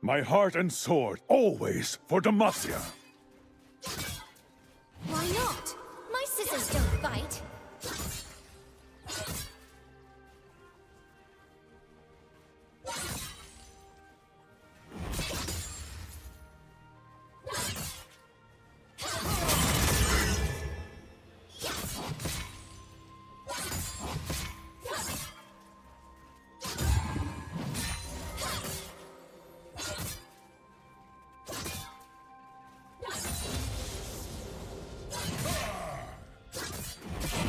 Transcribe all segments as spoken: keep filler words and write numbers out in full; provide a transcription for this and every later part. My heart and sword, always for Demacia. Why not? My sisters don't fight. Okay.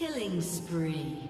Killing spree.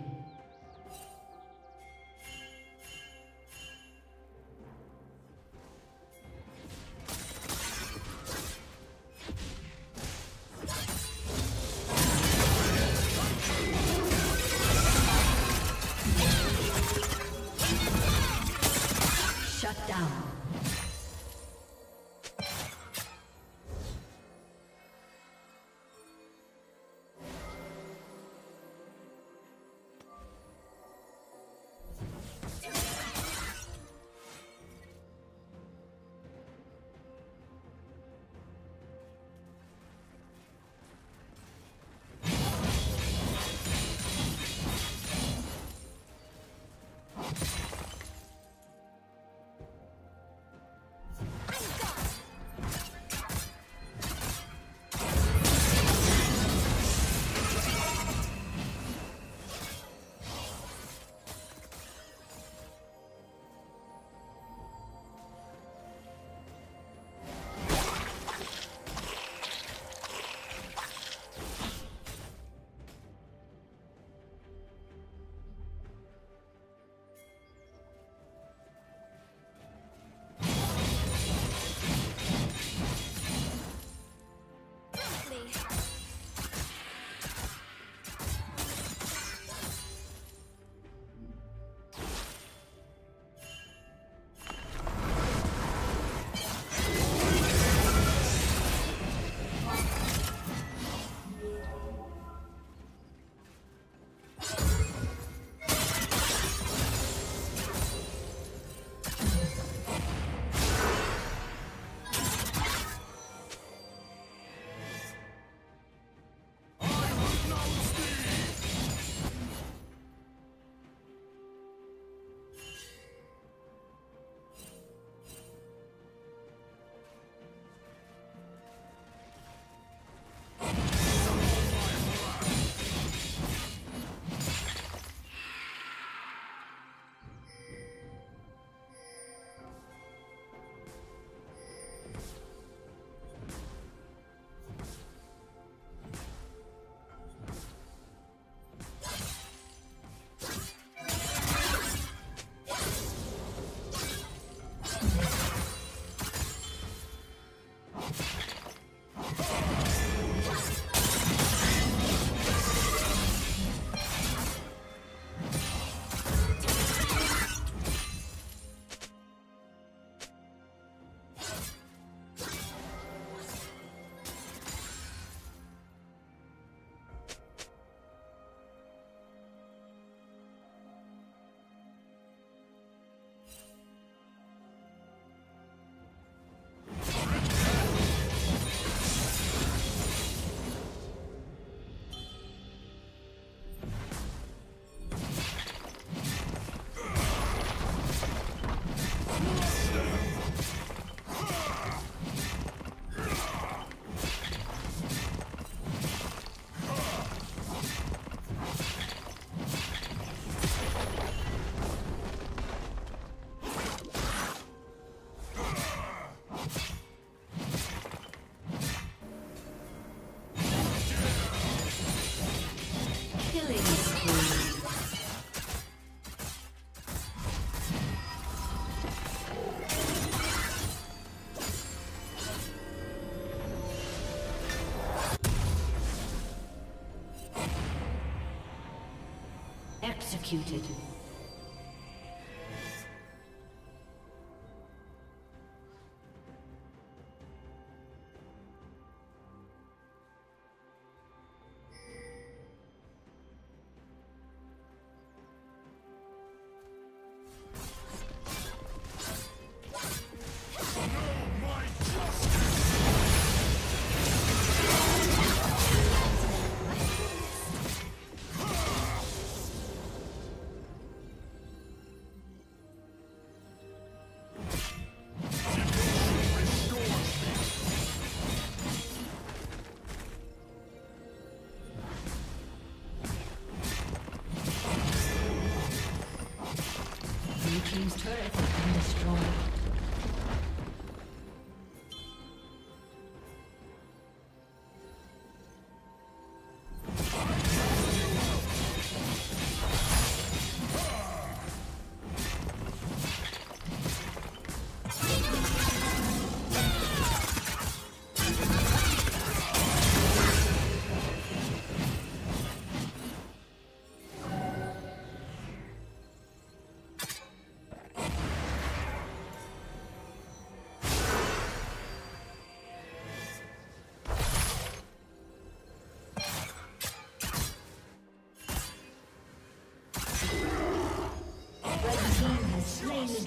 Executed.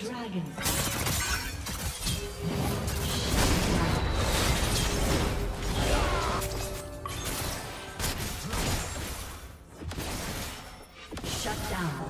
dragon. Shut down.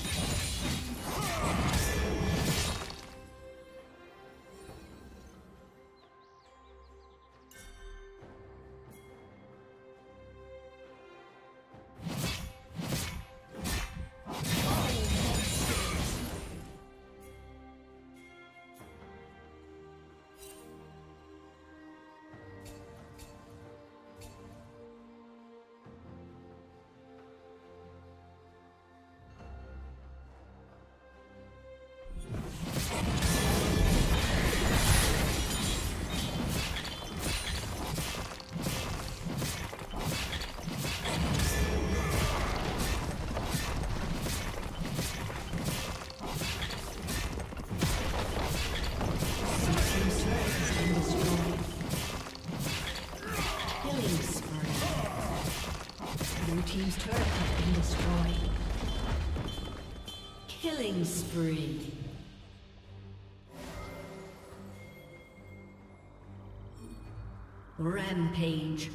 Team's turret has been destroyed. Killing spree. Rampage.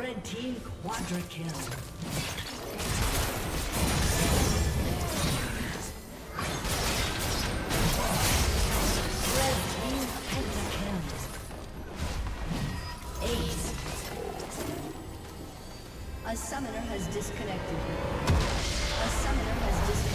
Red team quadra kill. A summoner has disconnected. A summoner has disconnected.